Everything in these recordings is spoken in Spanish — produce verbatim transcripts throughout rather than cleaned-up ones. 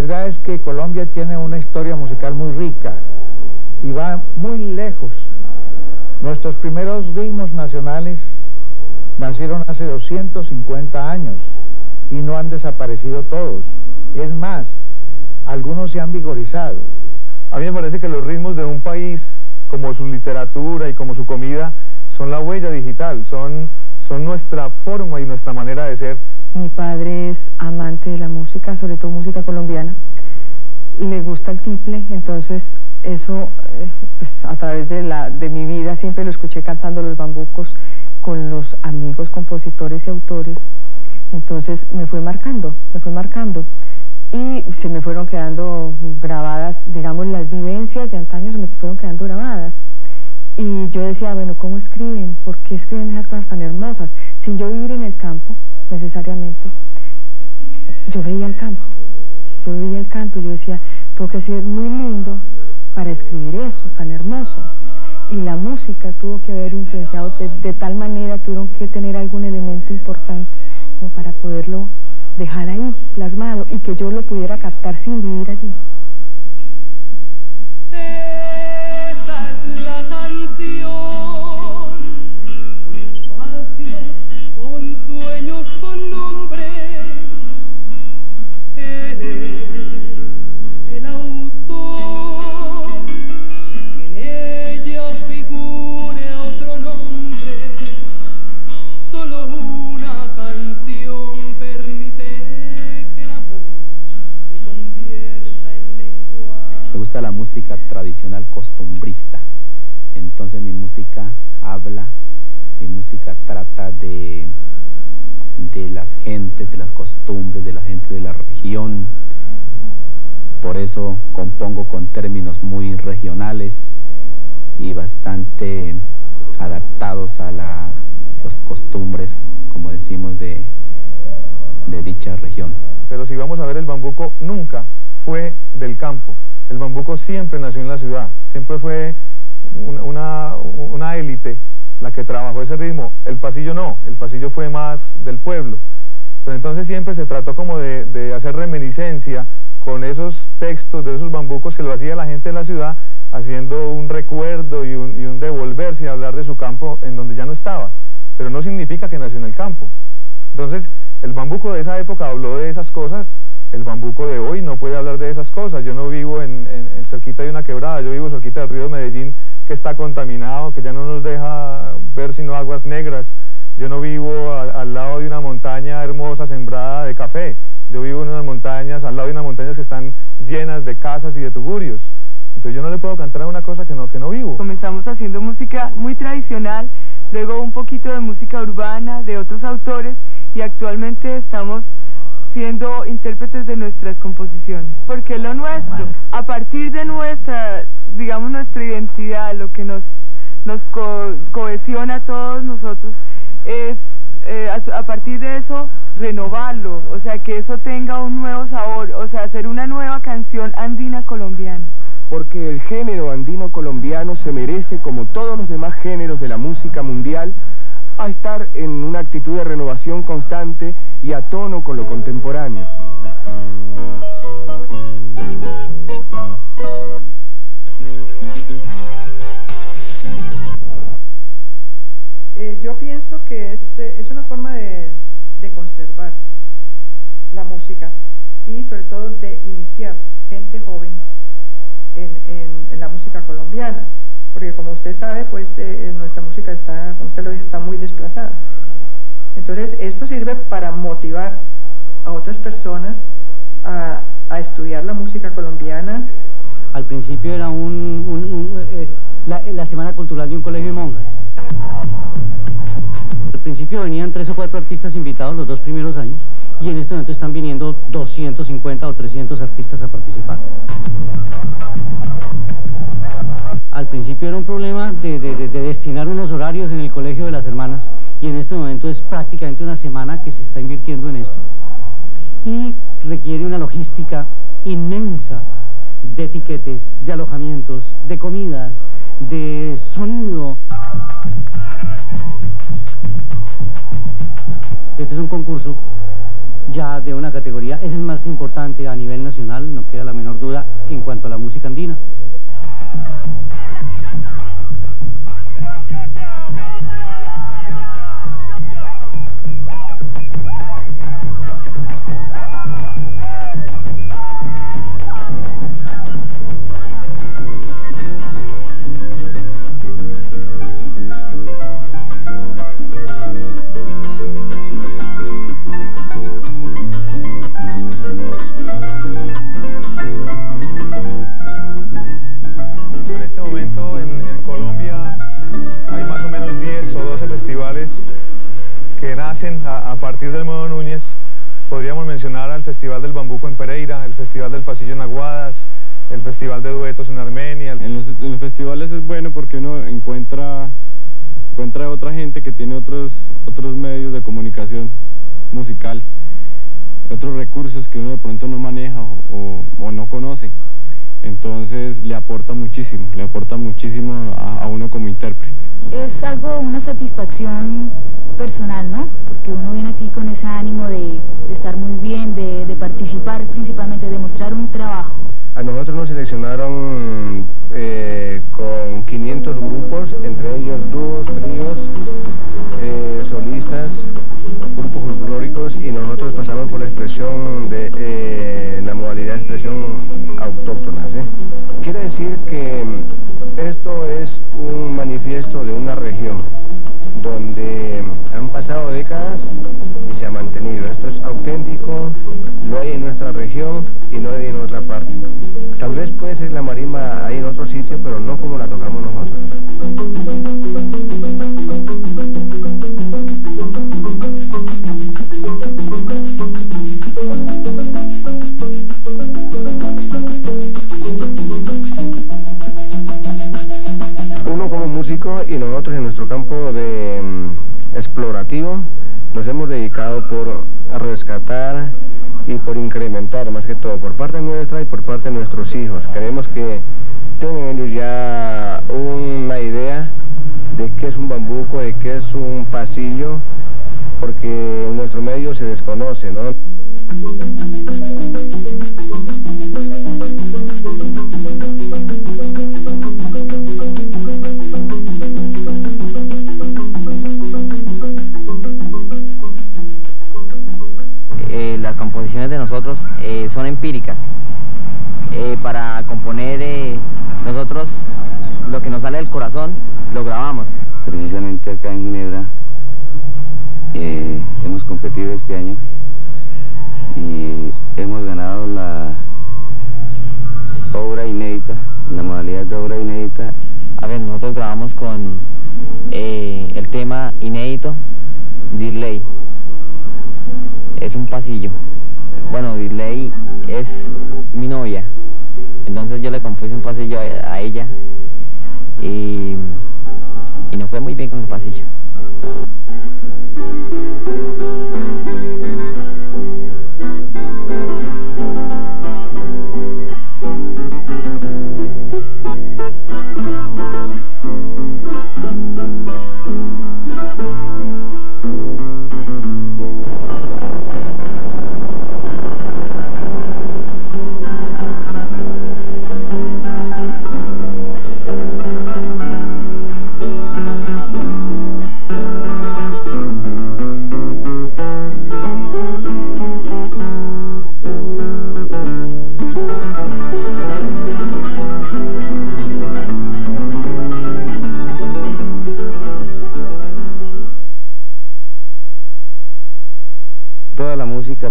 verdad es que Colombia tiene una historia musical muy rica y va muy lejos. Nuestros primeros ritmos nacionales nacieron hace doscientos cincuenta años y no han desaparecido todos. Es más, algunos se han vigorizado. A mí me parece que los ritmos de un país, como su literatura y como su comida, son la huella digital, son, son nuestra forma y nuestra manera de ser. Mi padre es amante de la música, sobre todo música colombiana. Le gusta el tiple, entonces eso eh, pues, a través de, la, de mi vida siempre lo escuché cantando los bambucos con los amigos compositores y autores. Entonces me fue marcando, me fue marcando. Y se me fueron quedando grabadas, digamos, las vivencias de antaño se me fueron quedando grabadas. Y yo decía, bueno, ¿cómo escriben? ¿Por qué escriben esas cosas tan hermosas? Sin yo vivir en el campo, necesariamente, yo veía el campo. Yo veía el campo y yo decía, tengo que ser muy lindo para escribir eso, tan hermoso. Y la música tuvo que haber influenciado de, de tal manera, tuvieron que tener algún elemento importante como para poderlo dejar ahí, plasmado, y que yo lo pudiera captar sin vivir allí. Esta es la canción, con espacios, con sueños, con nombres. Eres el autor, que en ella figure otro nombre, solo una canción. La música tradicional costumbrista, entonces mi música habla, mi música trata de de las gentes, de las costumbres, de la gente de la región. Por eso compongo con términos muy regionales y bastante adaptados a la, las costumbres, como decimos, de, de dicha región. Pero si vamos a ver, el bambuco nunca fue del campo. El bambuco siempre nació en la ciudad, siempre fue una, una, una élite la que trabajó ese ritmo. El pasillo no, el pasillo fue más del pueblo. Pero entonces siempre se trató como de, de hacer reminiscencia con esos textos de esos bambucos que lo hacía la gente de la ciudad, haciendo un recuerdo y un, y un devolverse a hablar de su campo en donde ya no estaba. Pero no significa que nació en el campo. Entonces el bambuco de esa época habló de esas cosas. El bambuco de hoy no puede hablar de esas cosas. Yo no vivo en, en, en cerquita de una quebrada, yo vivo cerquita del río de Medellín, que está contaminado, que ya no nos deja ver sino aguas negras. Yo no vivo al, al lado de una montaña hermosa sembrada de café. Yo vivo en unas montañas, al lado de unas montañas que están llenas de casas y de tugurios. Entonces yo no le puedo cantar a una cosa que no, que no vivo. Comenzamos haciendo música muy tradicional, luego un poquito de música urbana, de otros autores, y actualmente estamos siendo intérpretes de nuestras composiciones, porque es lo nuestro. A partir de nuestra, digamos, nuestra identidad, lo que nos, nos co cohesiona a todos nosotros, es eh, a, a partir de eso renovarlo, o sea, que eso tenga un nuevo sabor, o sea, hacer una nueva canción andina colombiana. Porque el género andino colombiano se merece, como todos los demás géneros de la música mundial, a estar en una actitud de renovación constante y a tono con lo contemporáneo. Eh, yo pienso que es, eh, es una forma de, de conservar la música y sobre todo de iniciar gente joven en, en, en la música colombiana. Porque como usted sabe, pues eh, nuestra música está, como usted lo dice, está muy desplazada. Entonces esto sirve para motivar a otras personas a, a estudiar la música colombiana. Al principio era un, un, un eh, la, la semana cultural de un colegio de monjas. Al principio venían tres o cuatro artistas invitados los dos primeros años, y en este momento están viniendo doscientos cincuenta o trescientos artistas a participar. Al principio era un problema de, de, de, de destinar unos horarios en el colegio de las hermanas, y en este momento es prácticamente una semana que se está invirtiendo en esto, y requiere una logística inmensa de etiquetes, de alojamientos, de comidas, de sonido. Este es un concurso ya de una categoría, es el más importante a nivel nacional, no queda la menor duda en cuanto a la música andina. A, a partir del Mono Núñez podríamos mencionar al Festival del Bambuco en Pereira, el Festival del Pasillo en Aguadas, el Festival de Duetos en Armenia. En los, en los festivales es bueno porque uno encuentra, encuentra otra gente que tiene otros, otros medios de comunicación musical, otros recursos que uno de pronto no maneja o, o, o no conoce. Entonces le aporta muchísimo, le aporta muchísimo a, a uno como intérprete. Es algo, una satisfacción personal, ¿no? Porque uno viene aquí con ese ánimo de, de estar muy bien, de, de participar principalmente, de mostrar un trabajo. A nosotros nos seleccionaron eh, con quinientos grupos, entre ellos dúos, tríos, eh, solistas, grupos folclóricos, y nosotros pasamos por la expresión de eh, la modalidad de expresión autóctona, ¿eh? Quiere decir que esto es un manifiesto de una región donde han pasado décadas y se ha mantenido. Esto es auténtico, lo hay en nuestra región y no hay en otra parte. Tal vez puede ser la marimba ahí en otro sitio, pero no como la tocamos nosotros. Y nosotros en nuestro campo de mmm, explorativo nos hemos dedicado por rescatar y por incrementar, más que todo por parte nuestra y por parte de nuestros hijos. Queremos que tengan ellos ya una idea de qué es un bambuco, de qué es un pasillo, porque en nuestro medio se desconoce, ¿no? Eh, son empíricas. Eh, para componer eh, nosotros lo que nos sale del corazón lo grabamos. Precisamente acá en Ginebra eh, hemos competido este año y hemos ganado la obra inédita, la modalidad de obra inédita. A ver, nosotros grabamos con eh, el tema inédito Dirley, es un pasillo. Bueno, Dirley es mi novia, entonces yo le compuse un pasillo a, a ella y, y nos fue muy bien con el pasillo.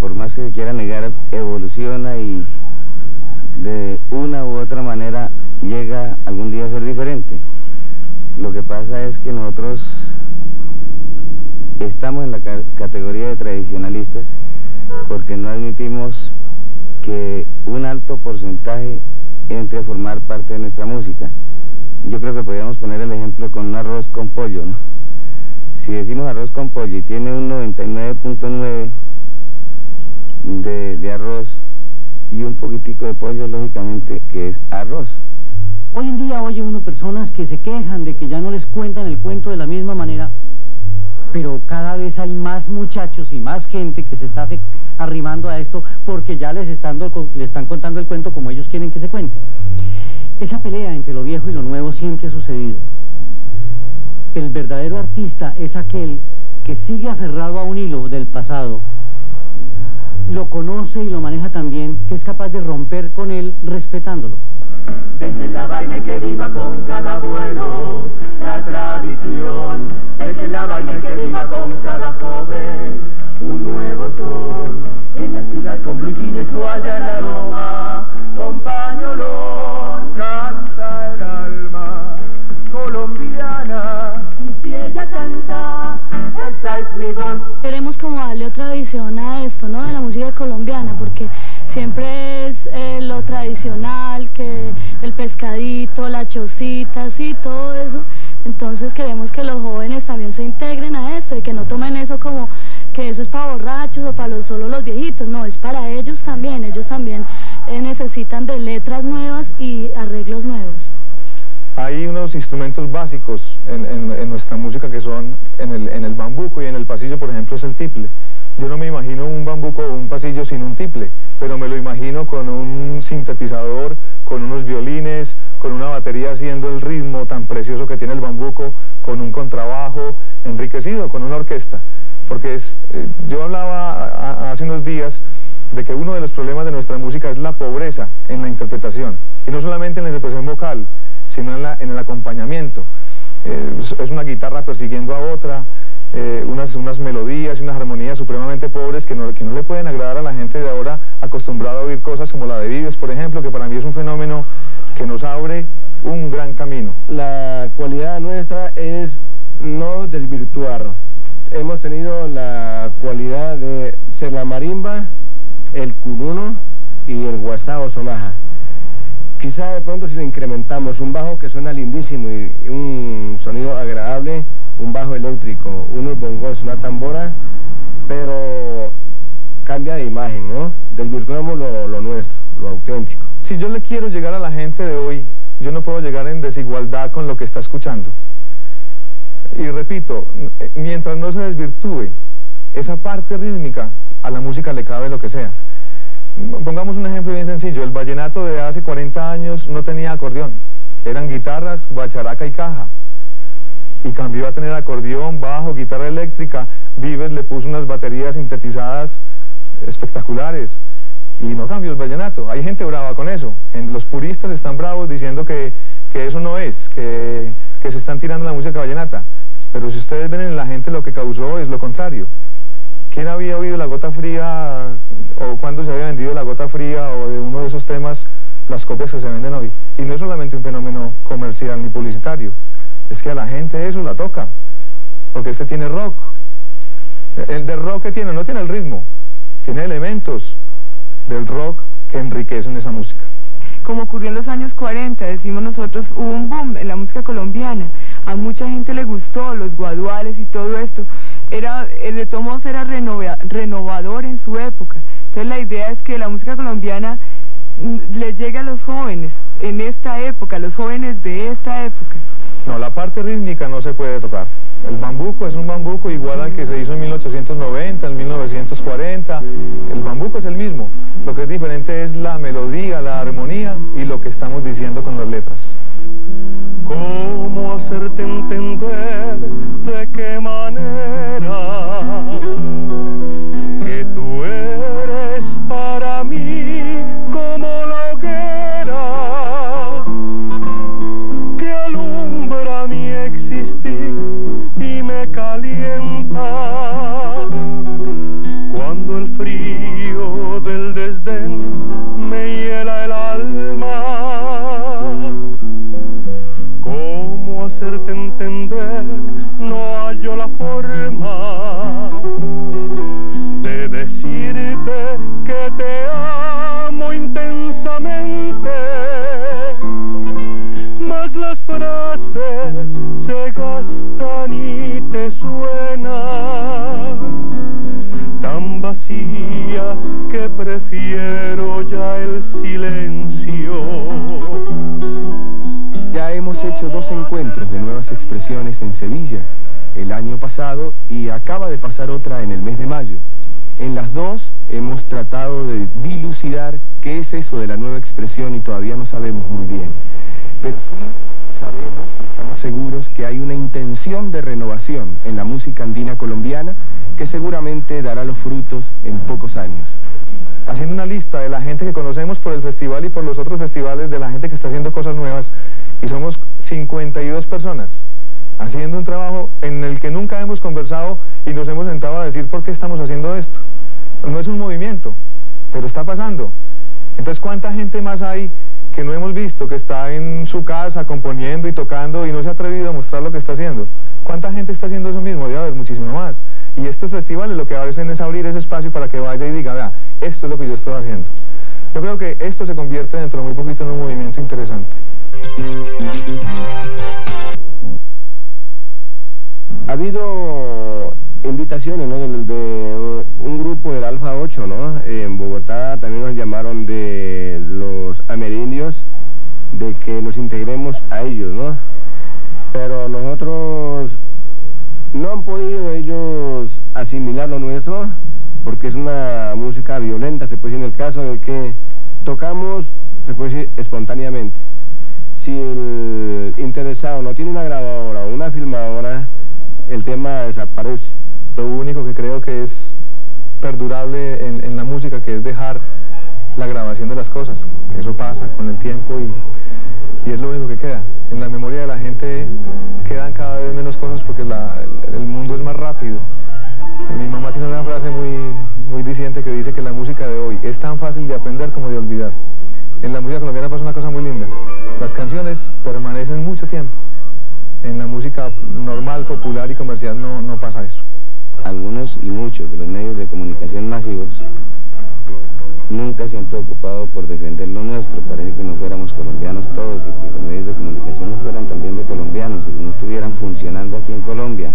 Por más que se quiera negar, evoluciona y de una u otra manera llega algún día a ser diferente. Lo que pasa es que nosotros estamos en la categoría de tradicionalistas porque no admitimos que un alto porcentaje entre a formar parte de nuestra música. Yo creo que podríamos poner el ejemplo con un arroz con pollo, ¿no? Si decimos arroz con pollo y tiene un noventa y nueve punto nueve De, de arroz y un poquitico de pollo, lógicamente, que es arroz. Hoy en día oye uno personas que se quejan de que ya no les cuentan el cuento de la misma manera pero cada vez hay más muchachos y más gente que se está arrimando a esto porque ya les están, les están contando el cuento como ellos quieren que se cuente. Esa pelea entre lo viejo y lo nuevo siempre ha sucedido. El verdadero artista es aquel que sigue aferrado a un hilo del pasado, lo conoce y lo maneja tan bien que es capaz de romper con él respetándolo. Deje la vaina que viva con cada abuelo la tradición, deje la vaina que viva con cada joven un nuevo sol. En la ciudad con blue jean y su allá en la loma, con pañolón, canta el alma colombiana. Y si ella canta, esa es mi voz. Queremos como darle otra visión a esto, ¿no? A la música colombiana, porque siempre es eh, lo tradicional, que el pescadito, la chocita, sí, todo eso. Entonces queremos que los jóvenes también se integren a esto y que no tomen eso como que eso es para borrachos o para los, solo los viejitos. No, es para ellos también. Ellos también eh, necesitan de letras nuevas y arreglos nuevos. Hay unos instrumentos básicos en, en, en nuestra música que son en el, en el bambuco y en el pasillo, por ejemplo, es el tiple. Yo no me imagino un bambuco o un pasillo sin un tiple, pero me lo imagino con un sintetizador, con unos violines, con una batería haciendo el ritmo tan precioso que tiene el bambuco, con un contrabajo enriquecido, con una orquesta. Porque es, eh, yo hablaba a, a, hace unos días de que uno de los problemas de nuestra música es la pobreza en la interpretación, y no solamente en la interpretación vocal, sino en, la, en el acompañamiento. Eh, es, es una guitarra persiguiendo a otra, Eh, unas, unas melodías y unas armonías supremamente pobres que no, que no le pueden agradar a la gente de ahora acostumbrada a oír cosas como la de Vives, por ejemplo, que para mí es un fenómeno que nos abre un gran camino. La cualidad nuestra es no desvirtuar. Hemos tenido la cualidad de ser la marimba, el curuno y el guasá o sonaja. Quizá de pronto si le incrementamos un bajo que suena lindísimo y, y un sonido agradable, un bajo eléctrico, unos bongos, una tambora, pero cambia de imagen, ¿no? Desvirtuamos lo, lo nuestro, lo auténtico. Si yo le quiero llegar a la gente de hoy, yo no puedo llegar en desigualdad con lo que está escuchando. Y repito, mientras no se desvirtúe esa parte rítmica, a la música le cabe lo que sea. Pongamos un ejemplo bien sencillo, el vallenato de hace cuarenta años no tenía acordeón, eran guitarras, guacharaca y caja. Y cambió a tener acordeón, bajo, guitarra eléctrica. Vives le puso unas baterías sintetizadas espectaculares y no cambió el vallenato. Hay gente brava con eso, en, los puristas están bravos diciendo que, que eso no es, que, que se están tirando la música vallenata. Pero si ustedes ven en la gente lo que causó es lo contrario. ¿Quién había oído La Gota Fría o cuándo se había vendido La Gota Fría o de uno de esos temas, las copias que se venden hoy? Y no es solamente un fenómeno comercial ni publicitario. Es que a la gente eso la toca, porque este tiene rock. El de rock que tiene, no tiene el ritmo, tiene elementos del rock que enriquecen esa música. Como ocurrió en los años cuarenta, decimos nosotros, hubo un boom en la música colombiana. A mucha gente le gustó, los guaduales y todo esto. Era, de todos modos era renova, renovador en su época. Entonces la idea es que la música colombiana le llegue a los jóvenes en esta época, a los jóvenes de esta época. No, la parte rítmica no se puede tocar. El bambuco es un bambuco igual al que se hizo en mil ochocientos noventa, en mil novecientos cuarenta. El bambuco es el mismo. Lo que es diferente es la melodía, la armonía y lo que estamos diciendo con las letras. ¿Cómo hacerte entender de qué manera que tú eres para mí como la hoguera que alumbra mi existir y me calienta cuando el frío del desdén me hiela el alma? ¿Cómo hacerte entender? No hallo la forma de decirte que te amo intensamente, mas las frases se gastan y te suenan tan vacías que prefiero ya el silencio. Ya hemos hecho dos encuentros de nuevas expresiones en Sevilla el año pasado y acaba de pasar otra en el mes de mayo. En las dos hemos tratado de dilucidar qué es eso de la nueva expresión y todavía no sabemos muy bien. Pero sí sabemos, estamos seguros, que hay una intención de renovación en la música andina colombiana que seguramente dará los frutos en pocos años. Haciendo una lista de la gente que conocemos por el festival y por los otros festivales, de la gente que está haciendo cosas nuevas, y somos cincuenta y dos personas haciendo un trabajo en el que nunca hemos conversado y nos hemos sentado a decir por qué estamos haciendo esto. No es un movimiento, pero está pasando. Entonces, ¿cuánta gente más hay que no hemos visto, que está en su casa componiendo y tocando y no se ha atrevido a mostrar lo que está haciendo? ¿Cuánta gente está haciendo eso mismo? Debe haber muchísimo más. Y estos festivales lo que hacen es abrir ese espacio para que vaya y diga, vea, esto es lo que yo estoy haciendo. Yo creo que esto se convierte dentro de muy poquito en un movimiento interesante. Ha habido invitaciones, ¿no?, de, de un grupo del Alfa ocho, ¿no? En Bogotá también nos llamaron de los amerindios, de que nos integremos a ellos, ¿no? Pero nosotros no han podido ellos asimilar lo nuestro, porque es una música violenta, se puede decir, en el caso de que tocamos, se puede decir, espontáneamente. Si el interesado no tiene una grabadora o una filmadora, el tema desaparece. Lo único que creo que es perdurable en, en la música, que es dejar la grabación de las cosas. Eso pasa con el tiempo y, y es lo único que queda. En la memoria de la gente quedan cada vez menos cosas porque la, el, el mundo es más rápido. Mi mamá tiene una frase muy, muy diciente que dice que la música de hoy es tan fácil de aprender como de olvidar. En la música colombiana pasa una cosa muy linda. Las canciones permanecen mucho tiempo. En la música normal, popular y comercial no, no pasa eso. Algunos y muchos de los medios de comunicación masivos nunca se han preocupado por defender lo nuestro. Parece que no fuéramos colombianos todos y que los medios de comunicación no fueran también de colombianos y que no estuvieran funcionando aquí en Colombia.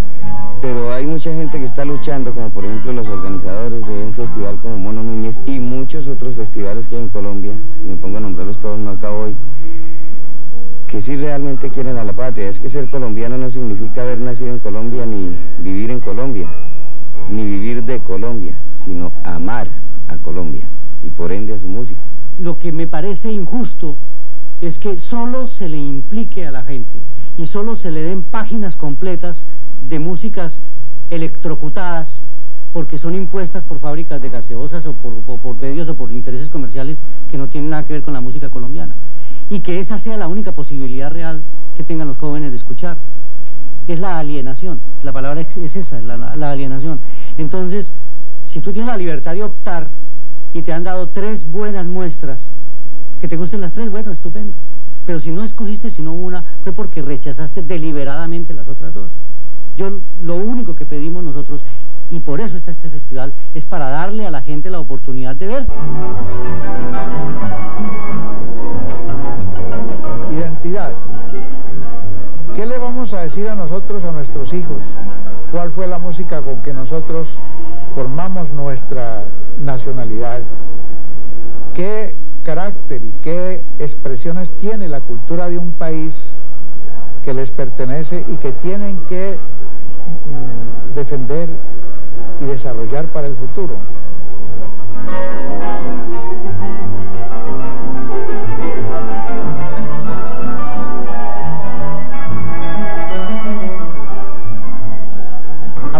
Pero hay mucha gente que está luchando, como por ejemplo los organizadores de un festival como Mono Núñez y muchos otros festivales que hay en Colombia, si me pongo a nombrarlos todos no acabo hoy, que sí realmente quieren a la patria. Es que ser colombiano no significa haber nacido en Colombia, ni vivir en Colombia, ni vivir de Colombia, sino amar a Colombia y por ende a su música. Lo que me parece injusto es que solo se le implique a la gente y solo se le den páginas completas de músicas electrocutadas porque son impuestas por fábricas de gaseosas o por, o por medios o por intereses comerciales que no tienen nada que ver con la música colombiana. Y que esa sea la única posibilidad real que tengan los jóvenes de escuchar. Es la alienación, la palabra es esa, la, la alienación. Entonces, si tú tienes la libertad de optar y te han dado tres buenas muestras, que te gusten las tres, bueno, estupendo. Pero si no escogiste sino una, fue porque rechazaste deliberadamente las otras dos. Yo, lo único que pedimos nosotros, y por eso está este festival, es para darle a la gente la oportunidad de ver. Identidad. ¿Qué le vamos a decir a nosotros, a nuestros hijos? ¿Cuál fue la música con que nosotros formamos nuestra nacionalidad? ¿Qué carácter y qué expresiones tiene la cultura de un país que les pertenece y que tienen que mm, defender y desarrollar para el futuro?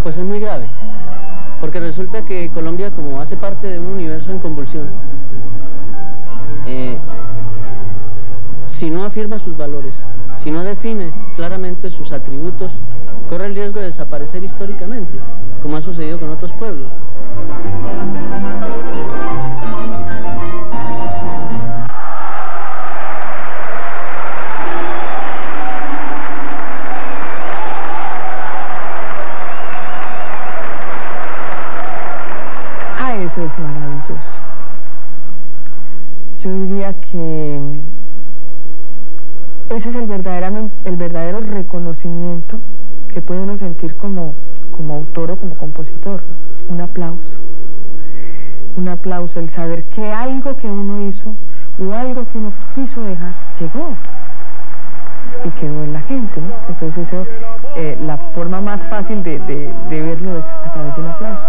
Pues es muy grave, porque resulta que Colombia, como hace parte de un universo en convulsión, eh, si no afirma sus valores, si no define claramente sus atributos, corre el riesgo de desaparecer históricamente, como ha sucedido con otros pueblos. Es maravilloso. Yo diría que ese es el verdadero, el verdadero reconocimiento que puede uno sentir como, como autor o como compositor, ¿no? Un aplauso. Un aplauso, el saber que algo que uno hizo o algo que uno quiso dejar llegó y quedó en la gente, ¿no? Entonces eso, eh, la forma más fácil de, de, de verlo es a través del aplauso.